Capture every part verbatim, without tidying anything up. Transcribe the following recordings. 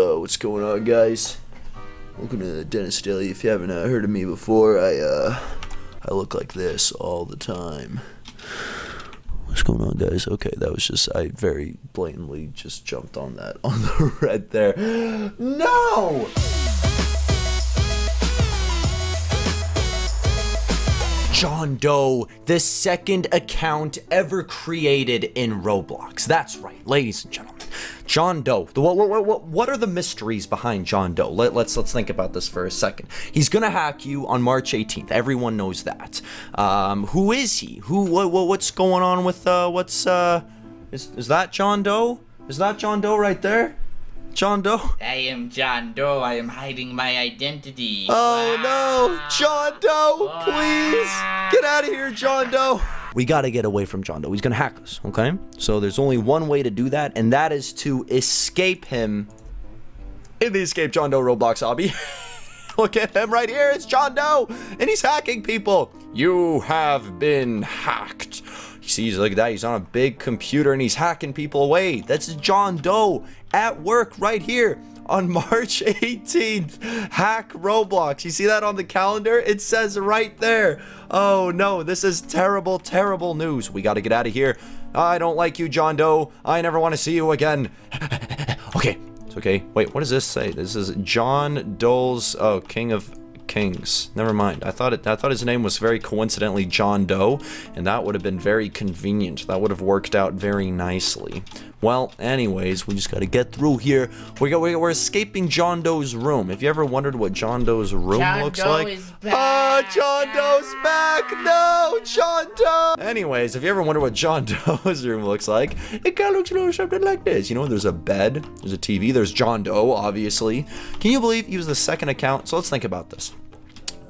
Uh, what's going on, guys? Welcome to Dennis Daily. If you haven't uh, heard of me before, I uh, I look like this all the time. What's going on, guys? Okay, that was just, I very blatantly just jumped on that on the red there. No! John Doe, the second account ever created in Roblox. That's right, ladies and gentlemen. John Doe. What, what, what, what are the mysteries behind John Doe? Let, let's let's think about this for a second. He's gonna hack you on March eighteenth. Everyone knows that. Um, who is he? Who? What, what, what's going on with? Uh, what's? Uh, is is that John Doe? Is that John Doe right there? John Doe? I am John Doe. I am hiding my identity. Oh no, John Doe! Please get out of here, John Doe. We gotta get away from John Doe. He's gonna hack us, okay? So there's only one way to do that, and that is to escape him in the Escape John Doe Roblox lobby. Look at him right here, it's John Doe, and he's hacking people. You have been hacked. You see, he's like that, he's on a big computer, and he's hacking people away. That's John Doe at work right here on March eighteenth. Hack Roblox. You see that on the calendar? It says right there. Oh no, this is terrible, terrible news. We gotta get out of here. I don't like you, John Doe. I never want to see you again. Okay, it's okay. Wait, what does this say? This is John Doe's, oh, King of Kings. Never mind. I thought it, I thought his name was very coincidentally John Doe, and that would have been very convenient. That would have worked out very nicely. Well, anyways, we just gotta get through here. We got, we're escaping John Doe's room. If you ever wondered what John Doe's room John looks Doe like, is back. Oh, John Doe's back. No, John Doe. Anyways, if you ever wonder what John Doe's room looks like, it kind of looks a little something like this. You know, there's a bed, there's a T V, there's John Doe, obviously. Can you believe he was the second account? So let's think about this.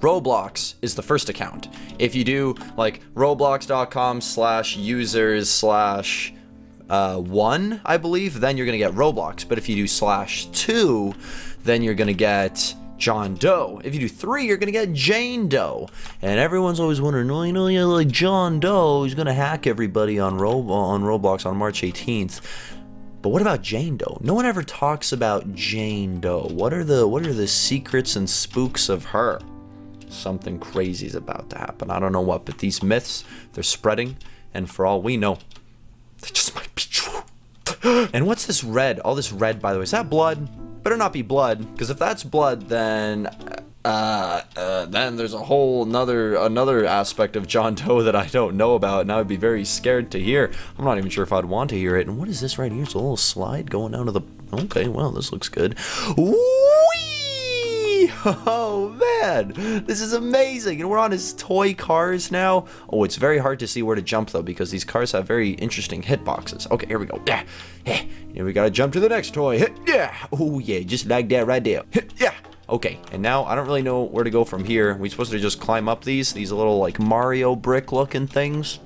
Roblox is the first account. If you do like roblox.com slash users slash uh, one, I believe, then you're gonna get Roblox. But if you do slash two, then you're gonna get John Doe. If you do three, you're gonna get Jane Doe. And everyone's always wondering, oh, you know, yeah, like John Doe, he's gonna hack everybody on Rob on Roblox on March eighteenth. But what about Jane Doe? No one ever talks about Jane Doe. What are the what are the secrets and spooks of her? Something crazy is about to happen. I don't know what, but these myths, they're spreading, and for all we know, they just might be true. And what's this red? All this red, by the way, is that blood? Better not be blood, because if that's blood, then uh, uh, then there's a whole another another aspect of John Doe that I don't know about, and I would be very scared to hear. I'm not even sure if I'd want to hear it. And what is this right here? It's a little slide going down to the. Okay, well, this looks good. Whee! Oh man, this is amazing, and we're on his toy cars now. Oh, it's very hard to see where to jump though, because these cars have very interesting hitboxes. Okay, here we go. Yeah, yeah. And we gotta jump to the next toy. Yeah. Oh yeah, just like that right there. Yeah. Okay, and now I don't really know where to go from here. Are we supposed to just climb up these, these little like Mario brick looking things?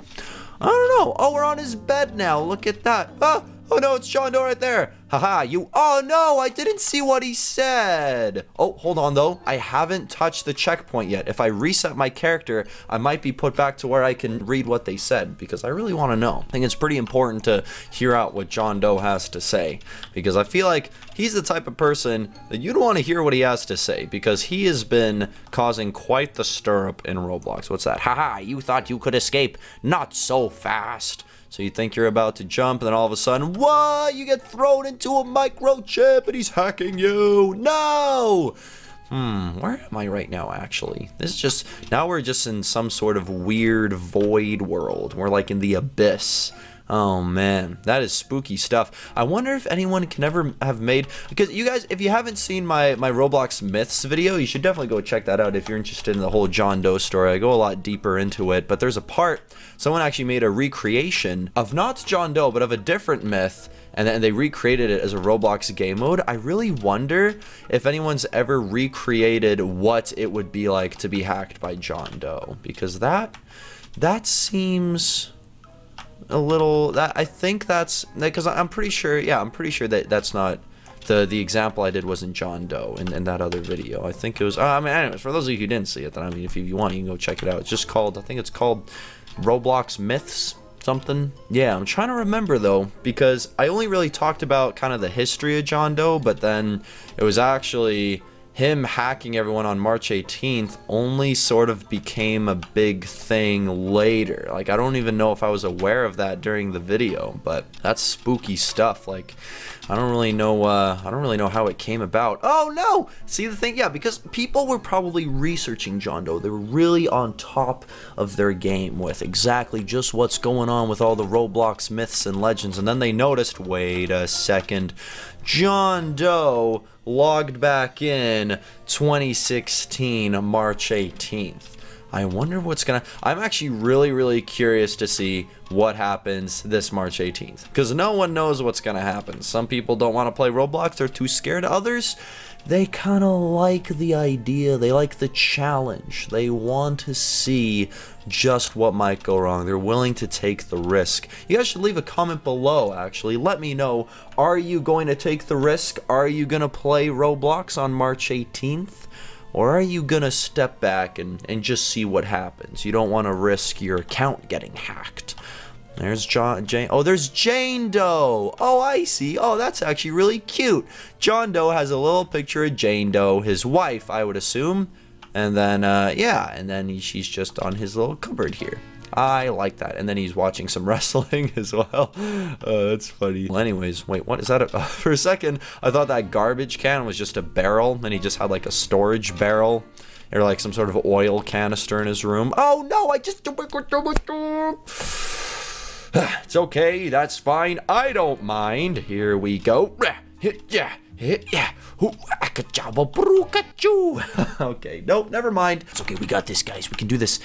I don't know. Oh, we're on his bed now. Look at that. Ah. Oh no, it's John Doe right there. Haha, you, oh no, I didn't see what he said. Oh, hold on though, I haven't touched the checkpoint yet. If I reset my character, I might be put back to where I can read what they said, because I really wanna know. I think it's pretty important to hear out what John Doe has to say, because I feel like he's the type of person that you don't wanna hear what he has to say, because he has been causing quite the stirrup in Roblox. What's that? Haha, you thought you could escape, not so fast. So you think you're about to jump, and then all of a sudden, whoa, you get thrown into a microchip, and he's hacking you. No! Hmm, where am I right now, actually? This is just, now we're just in some sort of weird void world. We're like in the abyss. Oh man, that is spooky stuff. I wonder if anyone can ever have made, because you guys, if you haven't seen my, my Roblox Myths video, you should definitely go check that out if you're interested in the whole John Doe story. I go a lot deeper into it, but there's a part, someone actually made a recreation of not John Doe, but of a different myth, and then they recreated it as a Roblox game mode. I really wonder if anyone's ever recreated what it would be like to be hacked by John Doe, because that, that seems a little, that I think that's because I'm pretty sure, yeah, I'm pretty sure that that's not the the example I did wasn't John Doe in, in that other video. I think it was, uh, I mean, anyways, for those of you who didn't see it, then I mean, if you want, you can go check it out. It's just called, I think it's called Roblox Myths. something. Yeah, I'm trying to remember though, because I only really talked about kind of the history of John Doe, but then it was actually him hacking everyone on March eighteenth only sort of became a big thing later. Like, I don't even know if I was aware of that during the video, but that's spooky stuff. Like, I don't really know, uh, I don't really know how it came about. Oh no! See the thing? Yeah, because people were probably researching John Doe. They were really on top of their game with exactly just what's going on with all the Roblox myths and legends, and then they noticed, wait a second, John Doe logged back in twenty sixteen, March eighteenth. I wonder what's gonna... I'm actually really, really curious to see what happens this March eighteenth. Because no one knows what's gonna happen. Some people don't want to play Roblox. They're too scared. Others, they kind of like the idea. They like the challenge. They want to see just what might go wrong. They're willing to take the risk. You guys should leave a comment below, actually. Let me know, are you going to take the risk? Are you going to play Roblox on March eighteenth? Or are you going to step back and, and just see what happens? You don't want to risk your account getting hacked. There's John, Jane, oh, there's Jane Doe. Oh, I see. Oh, that's actually really cute. John Doe has a little picture of Jane Doe, his wife, I would assume. And then, uh, yeah, and then he, she's just on his little cupboard here. I like that. And then he's watching some wrestling as well. Uh, that's funny. Well, anyways, wait, what is that? A, uh, for a second, I thought that garbage can was just a barrel, and he just had like a storage barrel or like some sort of oil canister in his room. Oh no, I just... It's okay, that's fine. I don't mind. Here we go. Yeah. Yeah. Okay, nope, never mind. It's okay, we got this, guys. We can do this.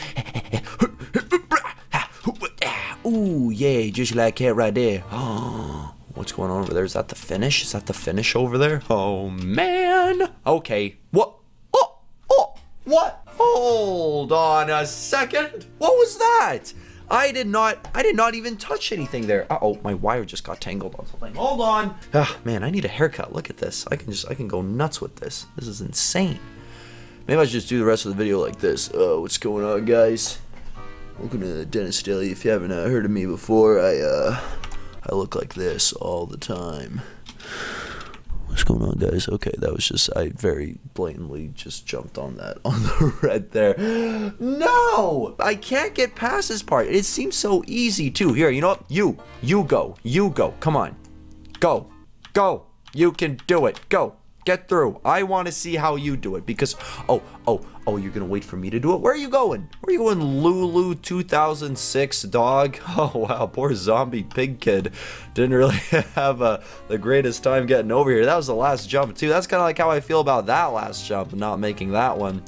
Ooh, yeah, just like that right there. Oh, what's going on over there? Is that the finish? Is that the finish over there? Oh, man. Okay. What? Oh, oh, what? Hold on a second. What was that? I did not, I did not even touch anything there. Uh-oh, my wire just got tangled on something. Hold on. Ah, oh, man, I need a haircut. Look at this. I can just, I can go nuts with this. This is insane. Maybe I should just do the rest of the video like this. Uh, what's going on, guys? Welcome to Dennis Daily. If you haven't uh, heard of me before, I, uh, I look like this all the time. What's going on, guys? Okay, that was just, I very blatantly just jumped on that, on the red there. No! I can't get past this part. It seems so easy, too. Here, you know what? You, you go, you go. Come on. Go, go. You can do it. Go. Get through. I want to see how you do it because, oh, oh, oh, you're going to wait for me to do it? Where are you going? Where are you going, Lulu two thousand six dog? Oh, wow, poor zombie pig kid. Didn't really have uh, the greatest time getting over here. That was the last jump, too. That's kind of like how I feel about that last jump, not making that one.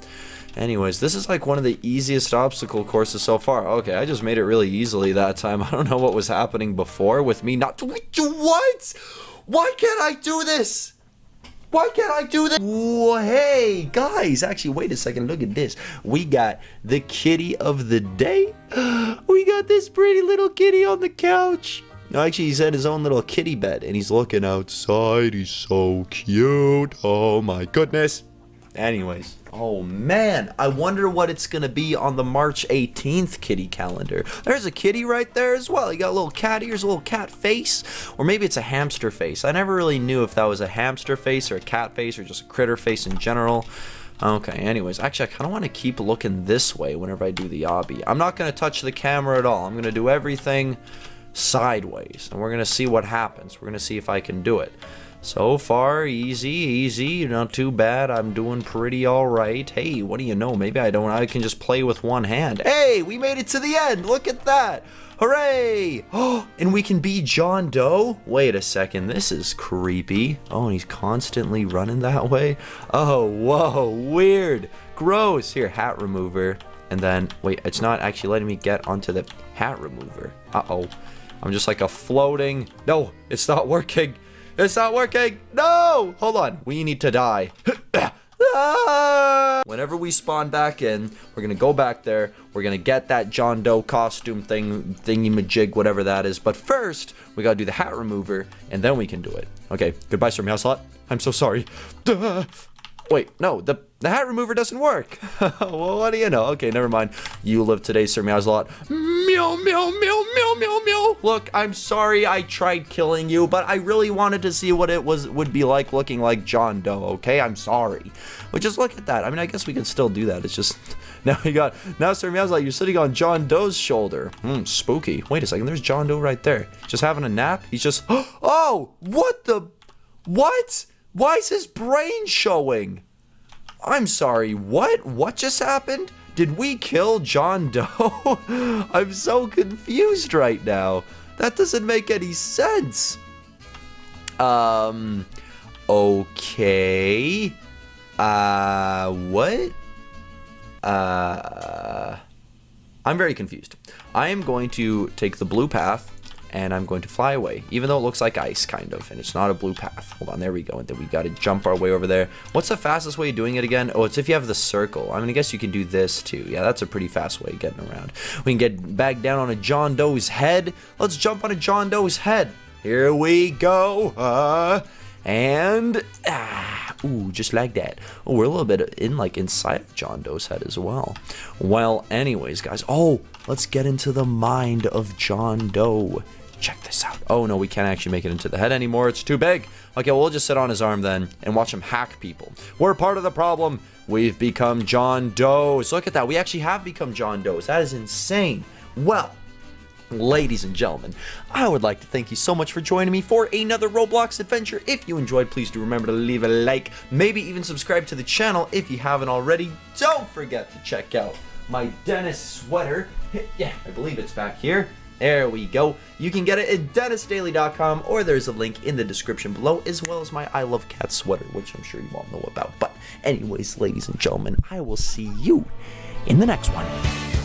Anyways, this is like one of the easiest obstacle courses so far. Okay, I just made it really easily that time. I don't know what was happening before with me not to... What? Why can't I do this? Why can't I do this? Ooh, hey, guys, actually, wait a second. Look at this. We got the kitty of the day. We got this pretty little kitty on the couch. No, actually, he's at his own little kitty bed, and he's looking outside. He's so cute. Oh, my goodness. Anyways. Oh, man. I wonder what it's going to be on the March eighteenth kitty calendar. There's a kitty right there as well. You got a little cat ears, a little cat face, or maybe it's a hamster face. I never really knew if that was a hamster face or a cat face or just a critter face in general. Okay, anyways. Actually, I kind of want to keep looking this way whenever I do the obby. I'm not going to touch the camera at all. I'm going to do everything sideways, and we're going to see what happens. We're going to see if I can do it. So far, easy, easy, not too bad. I'm doing pretty all right. Hey, what do you know? Maybe I don't, I can just play with one hand. Hey, we made it to the end. Look at that. Hooray. Oh, and we can be John Doe. Wait a second. This is creepy. Oh, and he's constantly running that way. Oh, whoa, weird. Gross. Here, hat remover. And then, wait, it's not actually letting me get onto the hat remover. Uh-oh. I'm just like a floating. No, it's not working. It's not working. No! Hold on. We need to die. Ah! Whenever we spawn back in, we're going to go back there. We're going to get that John Doe costume thing, thingy-majig, whatever that is. But first, we got to do the hat remover, and then we can do it. Okay. Goodbye, Sir Meows-a-Lot. I'm so sorry. Duh. Wait, no, the, the hat remover doesn't work. Well, what do you know? Okay, never mind. You live today, Sir Meows-a-Lot. Me meow, meow, meow, meow, meow, meow. Look, I'm sorry I tried killing you, but I really wanted to see what it was would be like looking like John Doe, okay? I'm sorry. But just look at that. I mean, I guess we can still do that. It's just, now you got, now Sir Meows-a-Lot, you're sitting on John Doe's shoulder. Hmm, spooky. Wait a second, there's John Doe right there. Just having a nap? He's just, oh, what the, what? Why is his brain showing? I'm sorry, what? What just happened? Did we kill John Doe? I'm so confused right now. That doesn't make any sense. Um, okay. Uh, what? Uh, I'm very confused. I am going to take the blue path and I'm going to fly away, even though it looks like ice, kind of, and it's not a blue path. Hold on, there we go, and then we gotta jump our way over there. What's the fastest way of doing it again? Oh, it's if you have the circle. I mean, I guess you can do this, too. Yeah, that's a pretty fast way of getting around. We can get back down on a John Doe's head. Let's jump on a John Doe's head. Here we go, uh, and, ah, ooh, just like that. Oh, we're a little bit in, like, inside of John Doe's head as well. Well, anyways, guys, oh, let's get into the mind of John Doe. Check this out. Oh no, we can't actually make it into the head anymore. It's too big. Okay, well, we'll just sit on his arm then and watch him hack people. We're part of the problem. We've become John Doe's. Look at that. We actually have become John Doe's. That is insane. Well, ladies and gentlemen, I would like to thank you so much for joining me for another Roblox adventure. If you enjoyed, please do remember to leave a like, maybe even subscribe to the channel if you haven't already. Don't forget to check out my Dennis sweater. Yeah, I believe it's back here. There we go. You can get it at dennis daily dot com, or there's a link in the description below, as well as my I Love Cat sweater, which I'm sure you all know about. But anyways, ladies and gentlemen, I will see you in the next one.